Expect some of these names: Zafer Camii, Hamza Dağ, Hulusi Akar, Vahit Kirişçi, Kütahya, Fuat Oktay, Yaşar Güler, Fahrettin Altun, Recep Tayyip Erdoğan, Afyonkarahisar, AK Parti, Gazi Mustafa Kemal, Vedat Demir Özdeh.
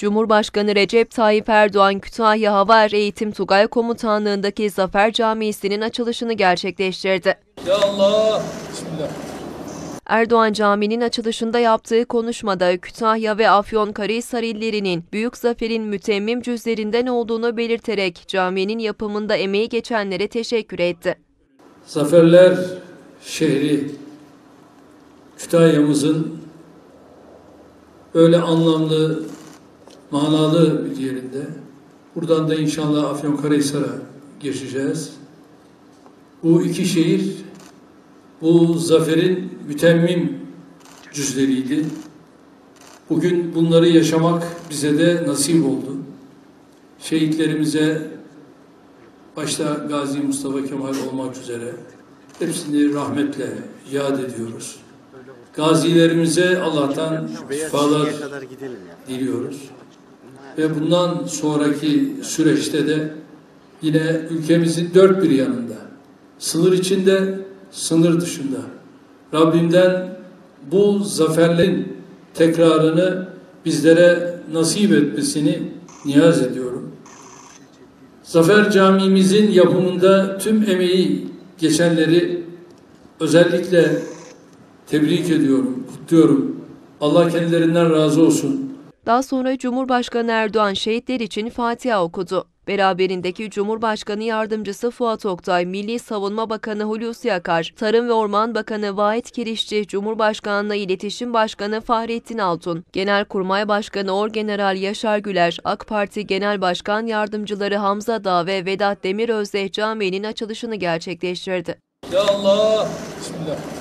Cumhurbaşkanı Recep Tayyip Erdoğan, Kütahya Hava Er Eğitim Tugay Komutanlığı'ndaki Zafer Camii'sinin açılışını gerçekleştirdi. Ya Allah! Bismillah. Erdoğan caminin açılışında yaptığı konuşmada Kütahya ve Afyonkarahisar illerinin büyük zaferin mütemmim cüzlerinden olduğunu belirterek caminin yapımında emeği geçenlere teşekkür etti. Zaferler şehri Kütahya'mızın böyle anlamlı, manalı bir yerinde. Buradan da inşallah Afyonkarahisar'a geçeceğiz. Bu iki şehir bu zaferin mütemmim cüzleriydi. Bugün bunları yaşamak bize de nasip oldu. Şehitlerimize, başta Gazi Mustafa Kemal olmak üzere, hepsini rahmetle yad ediyoruz. Gazilerimize Allah'tan şifalar diliyoruz. Ve bundan sonraki süreçte de yine ülkemizin dört bir yanında, sınır içinde, sınır dışında, Rabbimden bu zaferlerin tekrarını bizlere nasip etmesini niyaz ediyorum. Zafer Camii'mizin yapımında tüm emeği geçenleri özellikle tebrik ediyorum, kutluyorum. Allah kendilerinden razı olsun. Daha sonra Cumhurbaşkanı Erdoğan şehitler için Fatiha okudu. Beraberindeki Cumhurbaşkanı Yardımcısı Fuat Oktay, Milli Savunma Bakanı Hulusi Akar, Tarım ve Orman Bakanı Vahit Kirişçi, Cumhurbaşkanlığı İletişim Başkanı Fahrettin Altun, Genelkurmay Başkanı Orgeneral Yaşar Güler, AK Parti Genel Başkan Yardımcıları Hamza Dağ ve Vedat Demir Özdeh caminin açılışını gerçekleştirdi. Ya Allah! Bismillah.